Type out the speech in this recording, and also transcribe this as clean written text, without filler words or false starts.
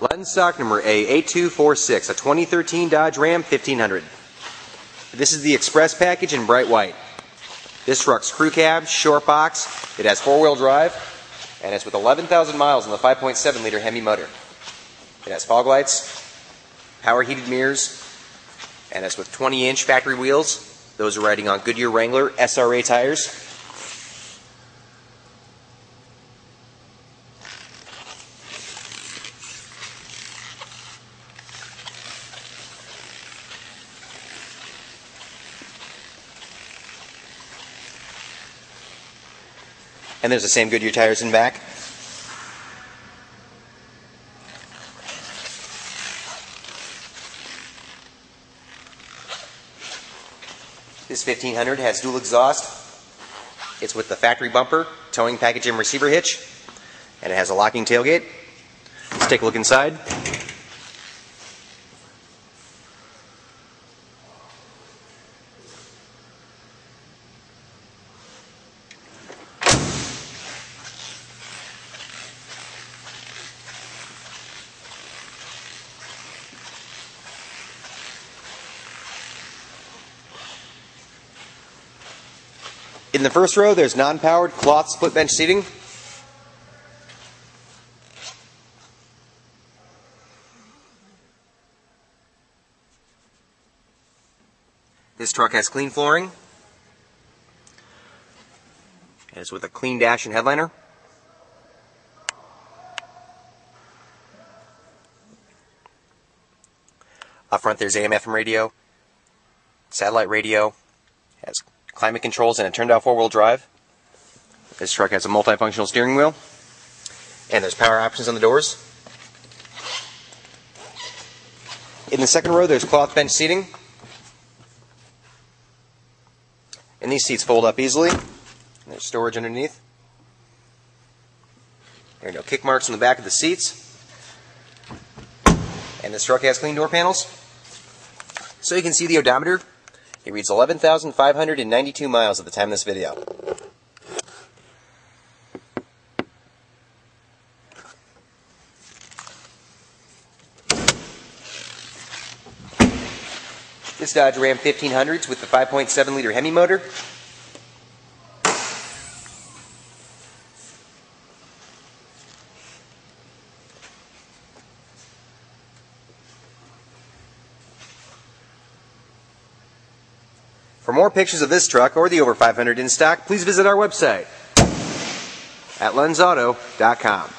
Lenz stock number A8246, a 2013 Dodge Ram 1500. This is the express package in bright white. This truck's crew cab, short box, it has four-wheel drive, and it's with 11,000 miles on the 5.7-liter Hemi motor. It has fog lights, power heated mirrors, and it's with 20-inch factory wheels. Those are riding on Goodyear Wrangler SRA tires. And there's the same Goodyear tires in back. This 1500 has dual exhaust. It's with the factory bumper, towing package and receiver hitch. And it has a locking tailgate. Let's take a look inside. In the first row, there's non-powered cloth split bench seating. This truck has clean flooring. It's with a clean dash and headliner. Up front, there's AM/FM radio, satellite radio, has climate controls, and a turned-off four-wheel drive. This truck has a multifunctional steering wheel, and there's power options on the doors. In the second row, there's cloth bench seating, and these seats fold up easily. There's storage underneath. There are no kick marks on the back of the seats, and this truck has clean door panels. So you can see the odometer. It reads 11,592 miles at the time of this video. This Dodge Ram 1500's with the 5.7-liter Hemi motor. For more pictures of this truck or the over 500 in stock, please visit our website at lenzauto.com.